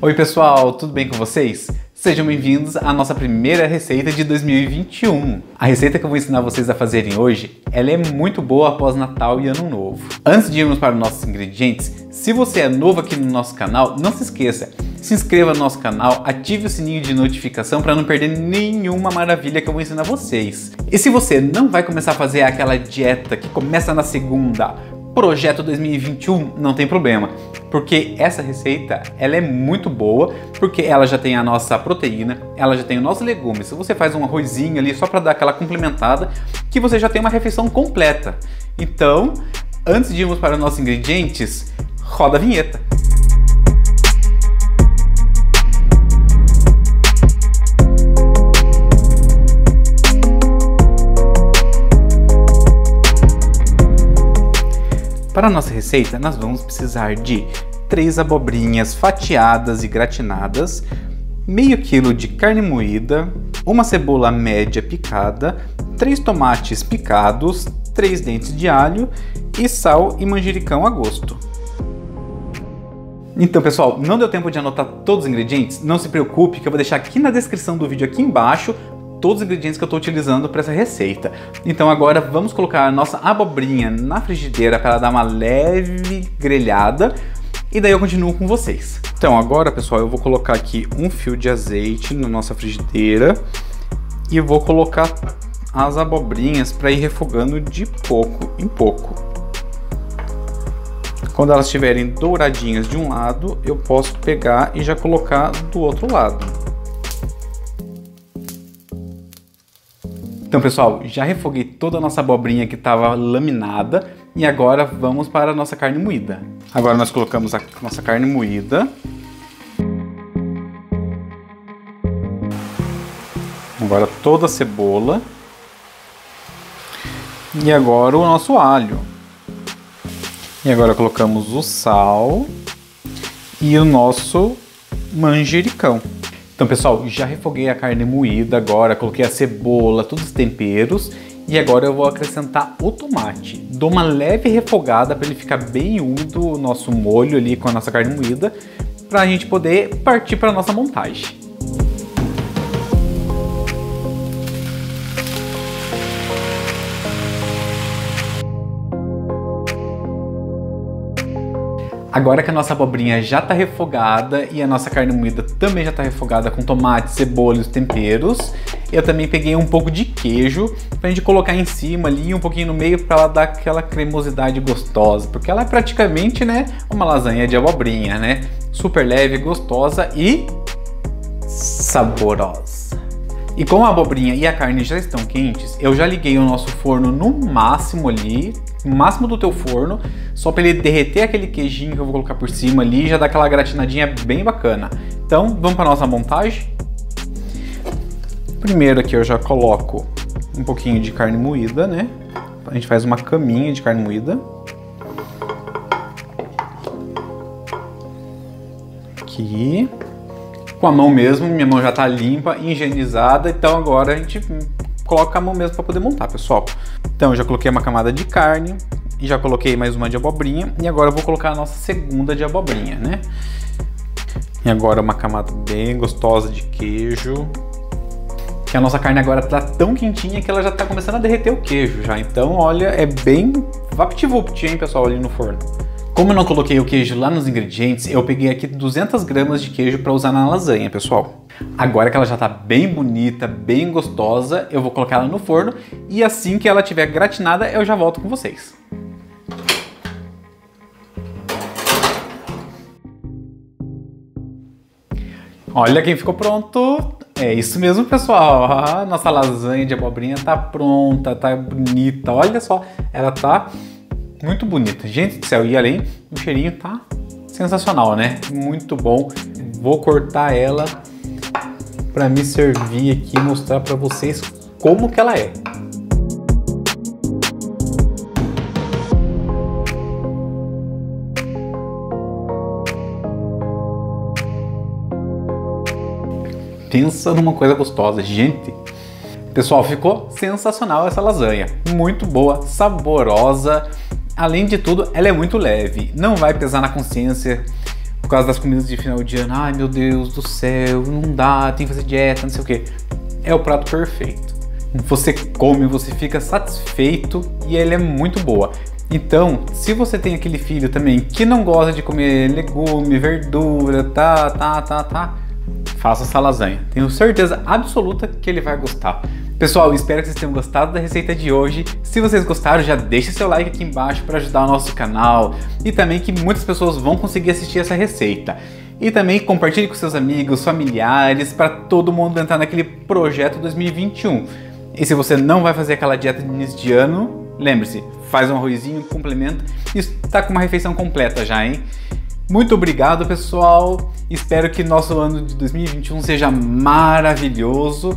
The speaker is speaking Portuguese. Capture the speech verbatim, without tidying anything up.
Oi pessoal, tudo bem com vocês? Sejam bem-vindos à nossa primeira receita de dois mil e vinte e um. A receita que eu vou ensinar vocês a fazerem hoje, ela é muito boa após Natal e Ano Novo. Antes de irmos para os nossos ingredientes, se você é novo aqui no nosso canal, não se esqueça, se inscreva no nosso canal, ative o sininho de notificação para não perder nenhuma maravilha que eu vou ensinar vocês. E se você não vai começar a fazer aquela dieta que começa na segunda, Projeto dois mil e vinte e um, não tem problema, porque essa receita ela é muito boa, porque ela já tem a nossa proteína, ela já tem os nossos legumes. Se você faz um arrozinho ali só para dar aquela complementada, que você já tem uma refeição completa. Então, antes de irmos para os nossos ingredientes, roda a vinheta. Para a nossa receita, nós vamos precisar de três abobrinhas fatiadas e gratinadas, meio quilo de carne moída, uma cebola média picada, três tomates picados, três dentes de alho e sal e manjericão a gosto. Então pessoal, não deu tempo de anotar todos os ingredientes? Não se preocupe que eu vou deixar aqui na descrição do vídeo aqui embaixo todos os ingredientes que eu estou utilizando para essa receita. Então agora vamos colocar a nossa abobrinha na frigideira para ela dar uma leve grelhada e daí eu continuo com vocês. Então agora pessoal, eu vou colocar aqui um fio de azeite na nossa frigideira e vou colocar as abobrinhas para ir refogando de pouco em pouco. Quando elas estiverem douradinhas de um lado, eu posso pegar e já colocar do outro lado. Então pessoal, já refoguei toda a nossa abobrinha que estava laminada e agora vamos para a nossa carne moída. Agora nós colocamos a nossa carne moída. Agora toda a cebola. E agora o nosso alho. E agora colocamos o sal e o nosso manjericão. Então pessoal, já refoguei a carne moída agora, coloquei a cebola, todos os temperos e agora eu vou acrescentar o tomate. Dou uma leve refogada para ele ficar bem úmido o nosso molho ali com a nossa carne moída, para a gente poder partir para a nossa montagem. Agora que a nossa abobrinha já está refogada e a nossa carne moída também já está refogada com tomate, cebola e os temperos, eu também peguei um pouco de queijo para a gente colocar em cima ali, um pouquinho no meio para ela dar aquela cremosidade gostosa, porque ela é praticamente, né, uma lasanha de abobrinha, né? Super leve, gostosa e saborosa. E como a abobrinha e a carne já estão quentes, eu já liguei o nosso forno no máximo ali, no máximo do teu forno, só para ele derreter aquele queijinho que eu vou colocar por cima ali e já dar aquela gratinadinha bem bacana. Então, vamos para a nossa montagem? Primeiro aqui eu já coloco um pouquinho de carne moída, né? A gente faz uma caminha de carne moída. Aqui. Com a mão mesmo, minha mão já tá limpa, higienizada, então agora a gente coloca a mão mesmo para poder montar, pessoal. Então eu já coloquei uma camada de carne, e já coloquei mais uma de abobrinha, e agora eu vou colocar a nossa segunda de abobrinha, né? E agora uma camada bem gostosa de queijo. Que a nossa carne agora tá tão quentinha que ela já tá começando a derreter o queijo já, então olha, é bem vapt-vupt, hein, pessoal, ali no forno. Como eu não coloquei o queijo lá nos ingredientes, eu peguei aqui duzentas gramas de queijo para usar na lasanha, pessoal. Agora que ela já está bem bonita, bem gostosa, eu vou colocar ela no forno e assim que ela estiver gratinada, eu já volto com vocês. Olha quem ficou pronto! É isso mesmo, pessoal. A nossa lasanha de abobrinha tá pronta, tá bonita. Olha só, ela tá muito bonita, gente do céu, e além o cheirinho tá sensacional, né? Muito bom. Vou cortar ela para me servir aqui e mostrar para vocês como que ela é. Pensa numa coisa gostosa, gente. Pessoal, ficou sensacional essa lasanha. Muito boa, saborosa. Além de tudo, ela é muito leve, não vai pesar na consciência por causa das comidas de final de ano. Ai, meu Deus do céu, não dá, tem que fazer dieta, não sei o quê. É o prato perfeito. Você come, você fica satisfeito e ela é muito boa. Então, se você tem aquele filho também que não gosta de comer legume, verdura, tá, tá, tá, tá, faça essa lasanha. Tenho certeza absoluta que ele vai gostar. Pessoal, espero que vocês tenham gostado da receita de hoje. Se vocês gostaram, já deixa seu like aqui embaixo para ajudar o nosso canal e também que muitas pessoas vão conseguir assistir essa receita. E também compartilhe com seus amigos, familiares, para todo mundo entrar naquele projeto dois mil e vinte e um. E se você não vai fazer aquela dieta de início de ano, lembre-se, faz um arrozinho, complementa e está com uma refeição completa já, hein? Muito obrigado, pessoal. Espero que nosso ano de dois mil e vinte e um seja maravilhoso.